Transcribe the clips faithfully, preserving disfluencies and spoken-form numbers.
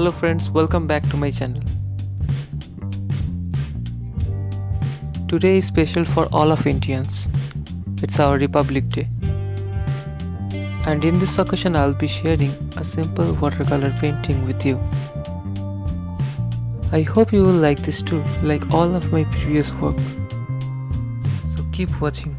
Hello friends, welcome back to my channel. Today is special for all of Indians. It's our Republic Day. And in this occasion I'll be sharing a simple watercolor painting with you. I hope you will like this too, like all of my previous work. So keep watching.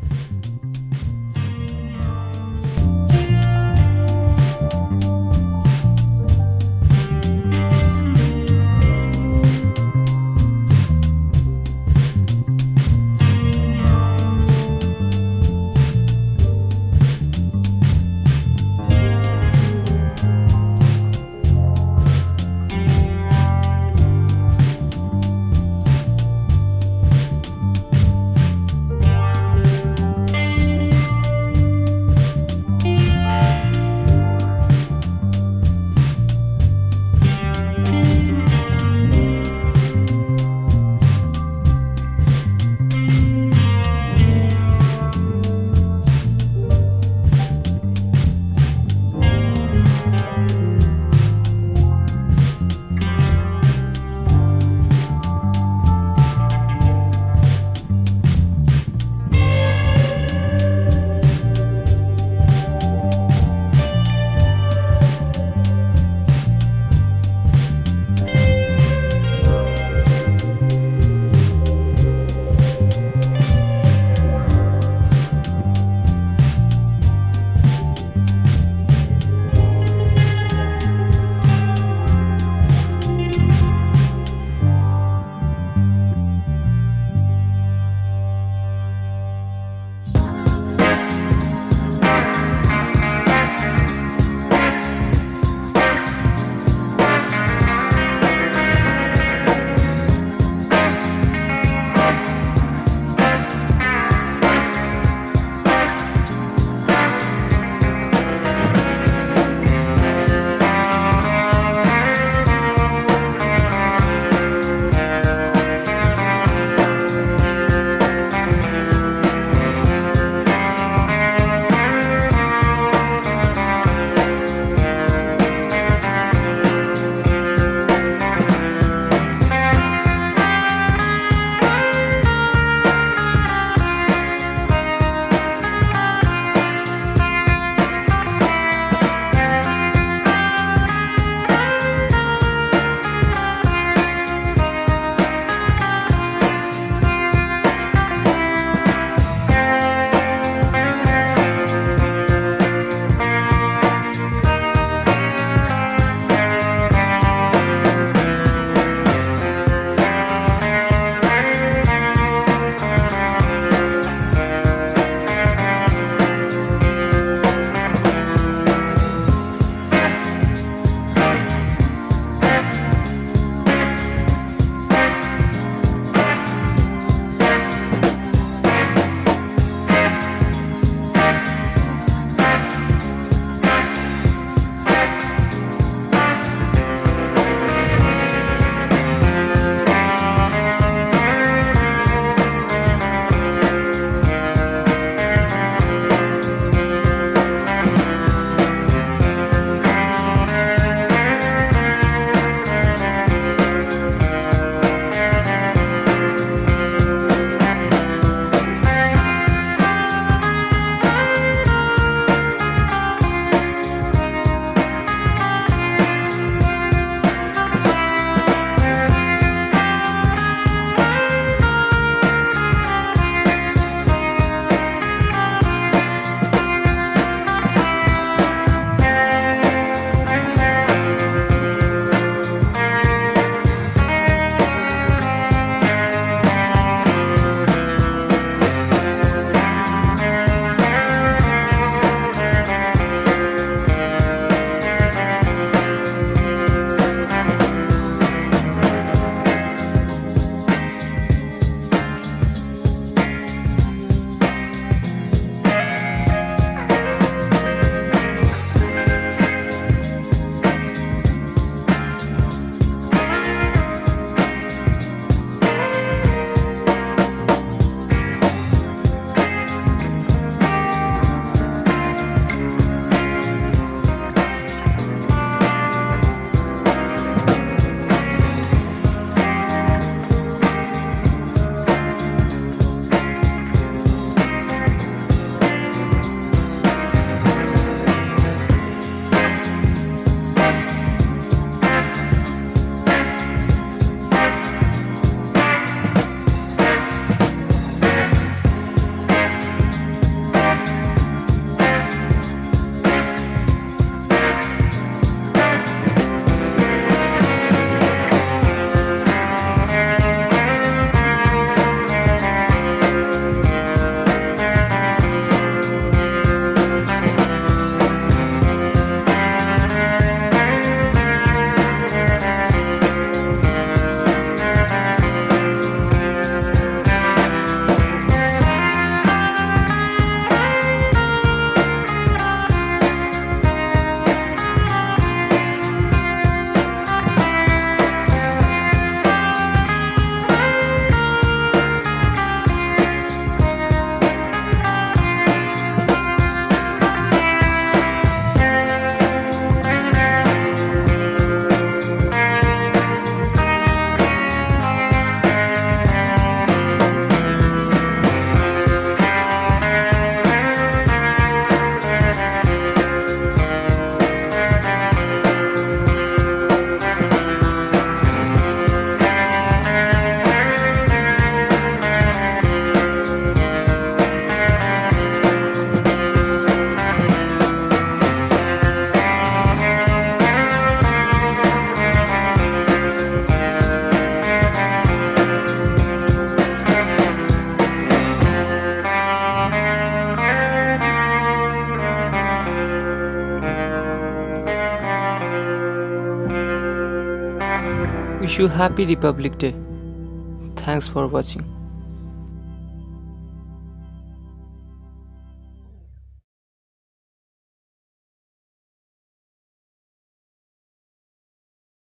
Wish you happy Republic Day. Thanks for watching.